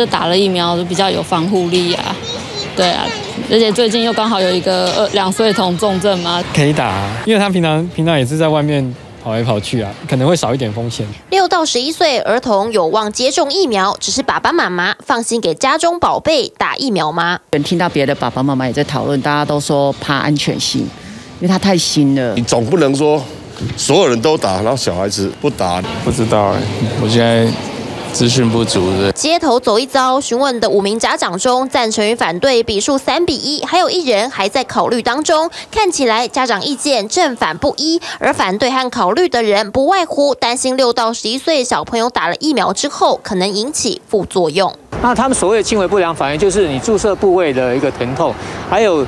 就打了疫苗就比较有防护力啊，对啊，而且最近又刚好有一个2岁童重症嘛，可以打啊，因为他平常也是在外面。 跑来跑去啊，可能会少一点风险。6到11岁儿童有望接种疫苗，只是爸爸妈妈放心给家中宝贝打疫苗吗？听到别的爸爸妈妈也在讨论，大家都说怕安全性，因为它太新了。你总不能说所有人都打，然后小孩子不打，不知道哎、欸，我现在。 资讯不足的街头走一遭，询问的5名家长中，赞成与反对比数3比1，还有1人还在考虑当中。看起来家长意见正反不一，而反对和考虑的人不外乎担心6到11岁小朋友打了疫苗之后可能引起副作用。那他们所谓的轻微不良反应，就是你注射部位的一个疼痛，还有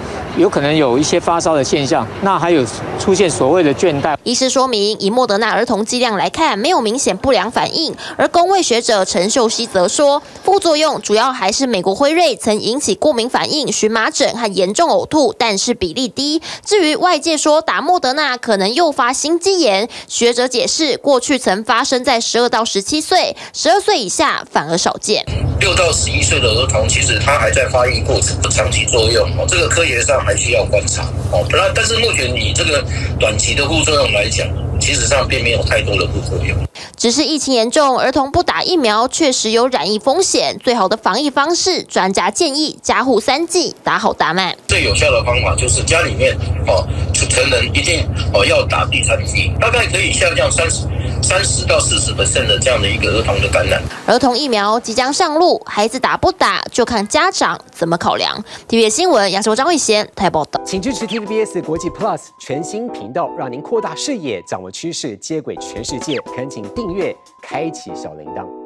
可能有一些发烧的现象，那还有出现所谓的倦怠。医师说明，以莫德纳儿童剂量来看，没有明显不良反应，而公卫学者。 陈秀熙则说，副作用主要还是美国辉瑞曾引起过敏反应、荨麻疹和严重呕吐，但是比例低。至于外界说打莫德纳可能诱发心肌炎，学者解释，过去曾发生在12到17岁，12岁以下反而少见。6到11岁的儿童，其实他还在发育过程，长期作用哦，这个科学上还需要观察哦。但是目前以这个短期的副作用来讲，其实上并没有太多的副作用。 只是疫情严重，儿童不打疫苗确实有染疫风险。最好的防疫方式，专家建议家护3剂，打好打满。最有效的方法就是家里面哦，成人一定哦要打第3剂，大概可以下降30到40% 的这样的一个儿童的感染。儿童疫苗即将上路，孩子打不打就看家长怎么考量。TVBS 新闻，亚洲张慧贤台报道。请支持 TVBS 国际 Plus 全新频道，让您扩大视野，掌握趋势，接轨全世界。恳请订阅，开启小铃铛。